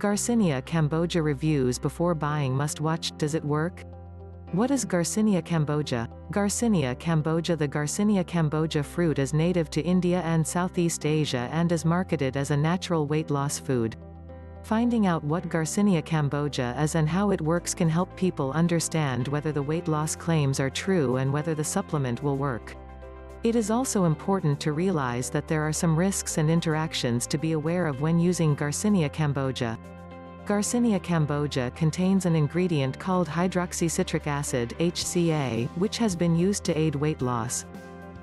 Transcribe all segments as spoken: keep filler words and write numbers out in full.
Garcinia Cambogia reviews before buying must watch. Does it work? What is Garcinia Cambogia? Garcinia Cambogia. The Garcinia Cambogia fruit is native to India and Southeast Asia and is marketed as a natural weight loss food. Finding out what Garcinia Cambogia is and how it works can help people understand whether the weight loss claims are true and whether the supplement will work. It is also important to realize that there are some risks and interactions to be aware of when using Garcinia Cambogia. Garcinia Cambogia contains an ingredient called hydroxycitric acid (H C A), which has been used to aid weight loss.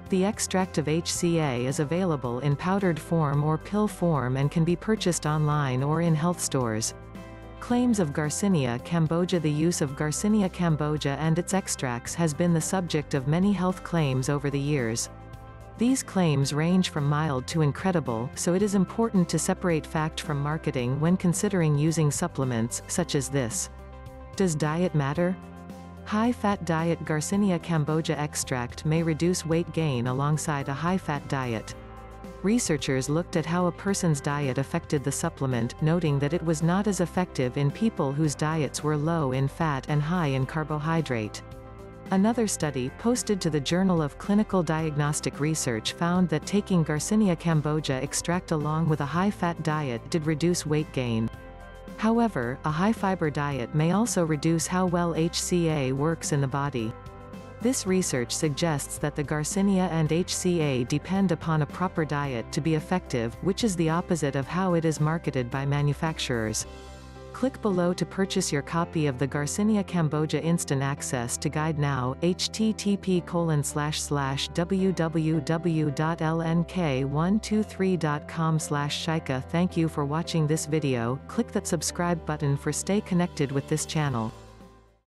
The extract of H C A is available in powdered form or pill form and can be purchased online or in health stores. Claims of Garcinia Cambogia. The use of Garcinia Cambogia and its extracts has been the subject of many health claims over the years. These claims range from mild to incredible, so it is important to separate fact from marketing when considering using supplements, such as this. Does diet matter? High-fat diet. Garcinia Cambogia extract may reduce weight gain alongside a high-fat diet. Researchers looked at how a person's diet affected the supplement, noting that it was not as effective in people whose diets were low in fat and high in carbohydrate. Another study posted to the Journal of Clinical Diagnostic Research found that taking Garcinia Cambogia extract along with a high-fat diet did reduce weight gain. However, a high-fiber diet may also reduce how well H C A works in the body. This research suggests that the Garcinia and H C A depend upon a proper diet to be effective, which is the opposite of how it is marketed by manufacturers. Click below to purchase your copy of the Garcinia Cambogia Instant Access to Guide now, h t t p colon slash slash w w w dot l n k one two three dot com slash shika. Thank you for watching this video. Click that subscribe button for stay connected with this channel.